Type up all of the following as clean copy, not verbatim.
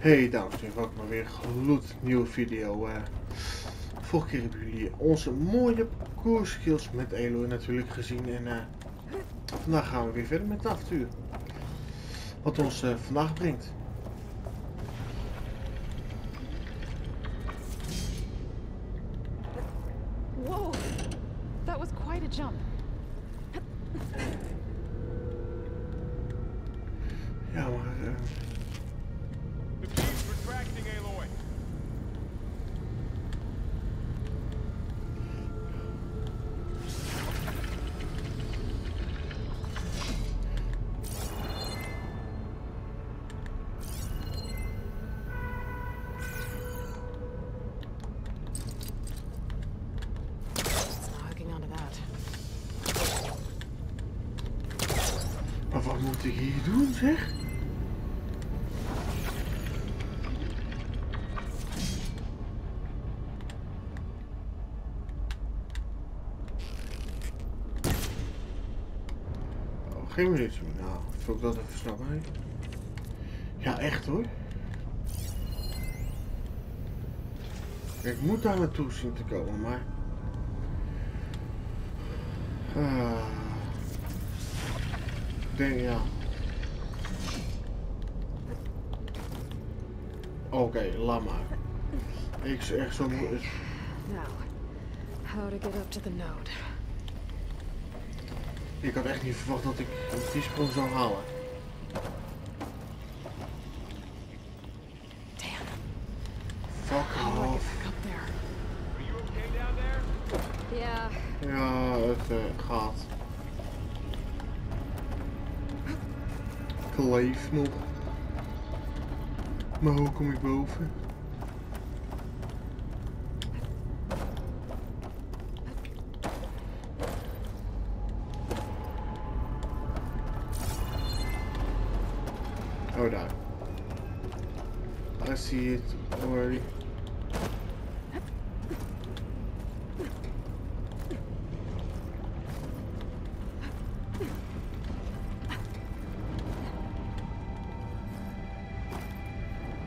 Hey dames en heren, welkom bij weer een gloednieuwe video. Vorige keer hebben jullie onze mooie parcours skills met Elo natuurlijk gezien. En vandaag gaan we weer verder met het avontuur. Wat ons vandaag brengt. Wow, dat was quite a jump. Ja, maar... Retracting, Aloy. Maar wat moet ik hier doen, zeg? Geen minuutje, nou, vul ik dat even snel bij. Ja, echt hoor. Ik moet daar naartoe zien te komen, maar... Ik denk, ja. Oké, laat maar. Ik is echt zo moeilijk. Nou, how to get up to the node. Ik had echt niet verwacht dat ik die sprong zou halen. Damn. Fuck off. Ja. Ja, het gaat. Ik leef nog. Maar hoe kom ik boven? Oh, daar. I see it already.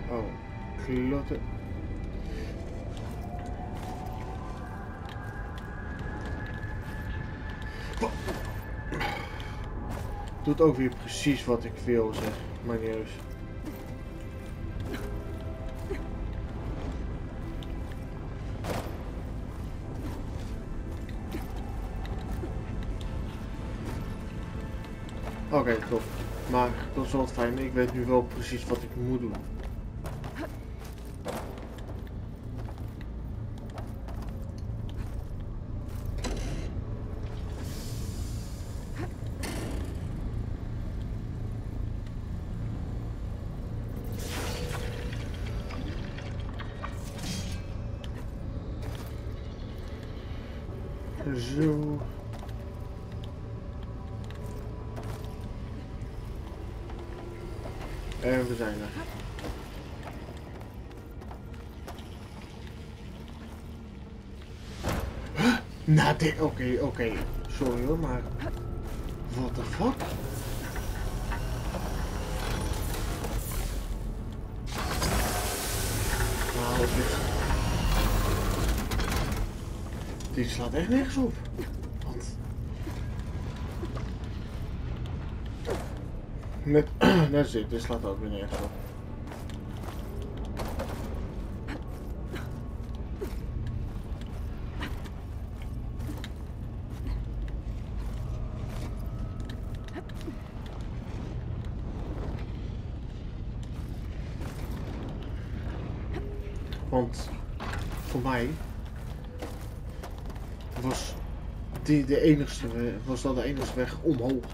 Oh, klote. Doet ook weer precies wat ik wil, zeg. Maar niet eens. Oké, top. Maar dat is wel fijn. Ik weet nu wel precies wat ik moet doen. Zo. En we zijn er. Huh? Nou, dit... Oké. Sorry hoor, maar... What the fuck? Nou, dit slaat echt nergens op. Want... Net zit, dit slaat ook weer nergens op. Want voor mij... was die de enigste was dan de enige weg omhoog.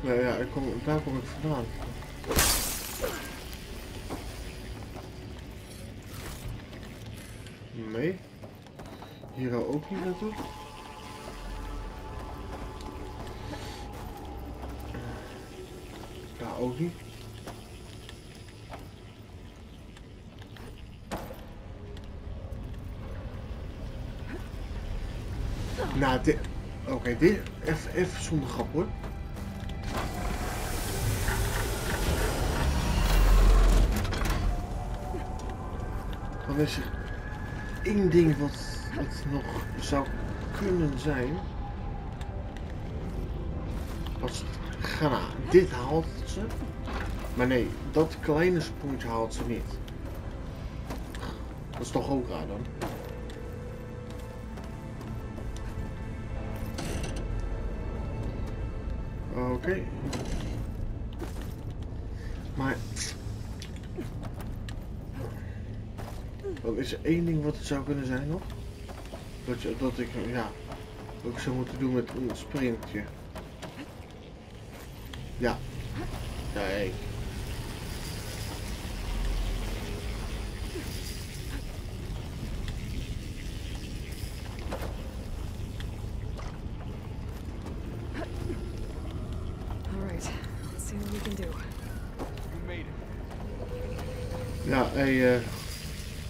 Ja, ja, daar kom ik vandaan. Nee. Hier ook niet naartoe. Daar ook niet. Nou, dit... Oké, dit... Even zonder grap hoor. Dan is er één ding wat nog zou kunnen zijn. Als Ghana dit haalt ze. Maar nee, dat kleine sprongetje haalt ze niet. Dat is toch ook raar dan? Oké. Maar... Dan is er één ding wat het zou kunnen zijn nog. Dat ik zou moeten doen met een sprintje. Ja. Nee. Ja, hey,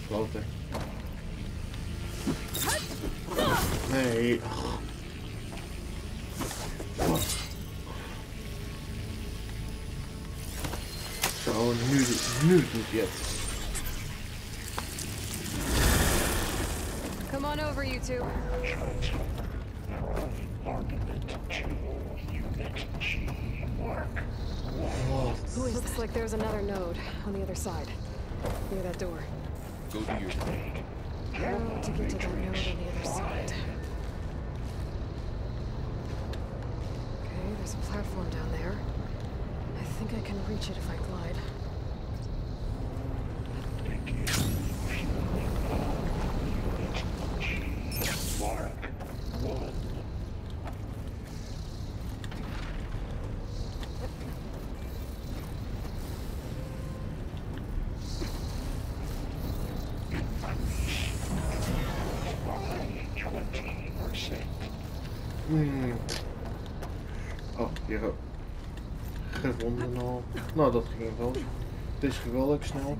klote. Nee. Oh. Zo, nu doet hij het. Come on over, you two. What? Looks like there's another node on the other side. Near that door. Go to your thing. How to get to that node on the other side? Okay, there's a platform down there. I think I can reach it if I glide. Oh, hier ook. Gewonden al. Nou, dat ging wel. Het is geweldig snel.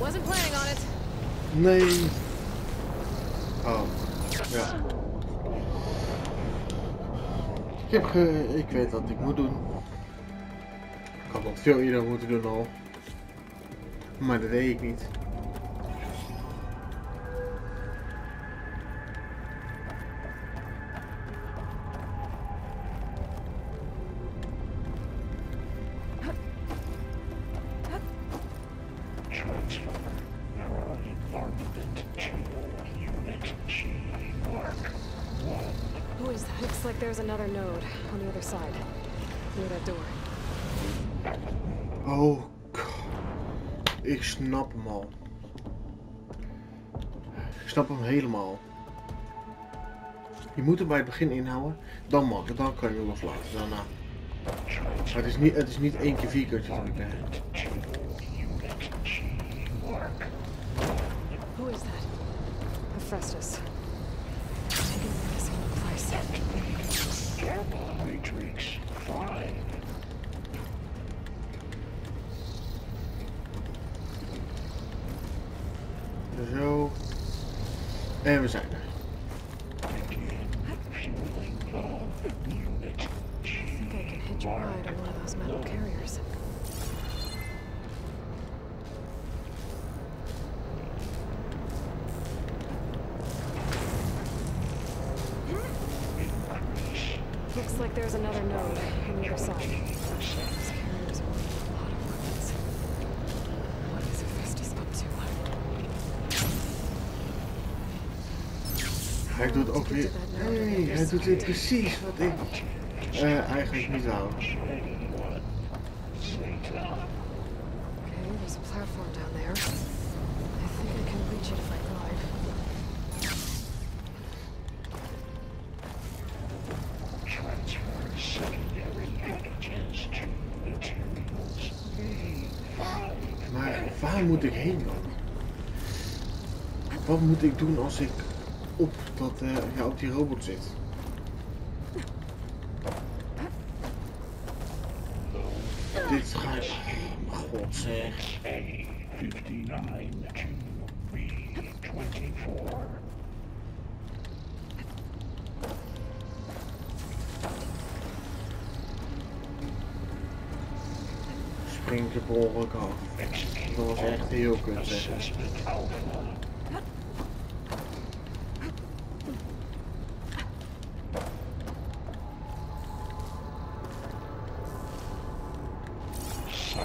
Wasn't planning on it. Nee. Oh. Ja. Ik weet wat ik moet doen. Ik had dat veel eerder moeten doen al. Maar dat deed ik niet. Looks like there's another node on the other side, near that door. Oh god, ik snap hem al. Ik snap hem helemaal. Je moet hem bij het begin inhouden, dan mag het, dan kan je hem loslaten daarna. Maar het is niet één keer vier keertje dat ik ben. Who is that? Hephaestus. Matrix 5. Zo. En we zijn er. There's another node on the other side. Oh shit, this carrier's worth a lot of weapons. What is Hephaestus up to? Hij doet ook weer... Nee, hij doet weer precies wat ik eigenlijk niet wou. Waar moet ik heen dan? Wat moet ik doen als ik op die robot zit? Dit ga ik... Oh, mijn god zeg. A592B24. Spring de boren af. Dat was echt heel kut, zeg. Dat is dus. Oh. Zo.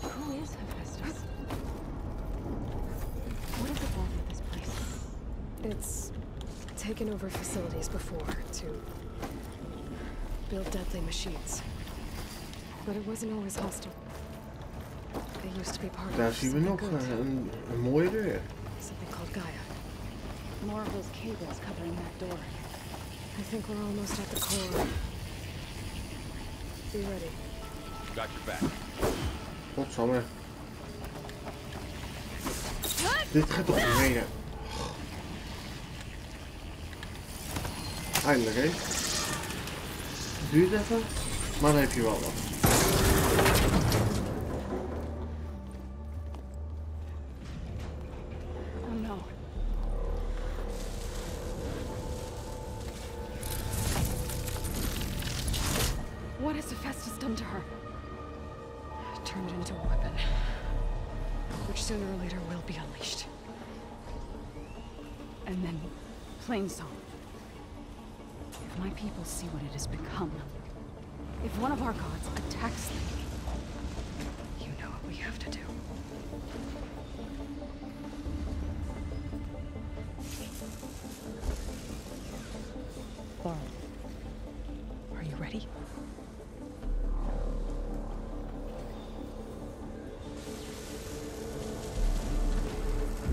Who is Hephaestus? What is the problem with this place? It's taken over facilities before to build deadly machines. But it wasn't always hostile. They used to be part of something good. Daar zien we nog een mooie deur. Something called Gaia. More of those cables covering that door. I think we're almost at the core. Be ready. Got your back. Godsamme. Dit gaat toch niet meer. Eindelijk, hè? Duurt even, maar dan heb je wel wat.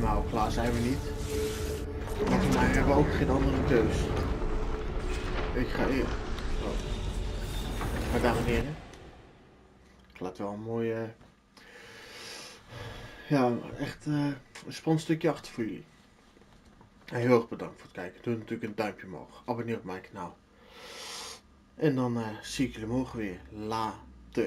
Nou, klaar zijn we niet. Maar voor mij hebben we ook geen andere keus. Ik ga eerst. Maar dames en heren. Ik laat wel een mooie... Ja, echt een spannend stukje achter voor jullie. En heel erg bedankt voor het kijken. Doe natuurlijk een duimpje omhoog. Abonneer op mijn kanaal. En dan zie ik jullie morgen weer. La.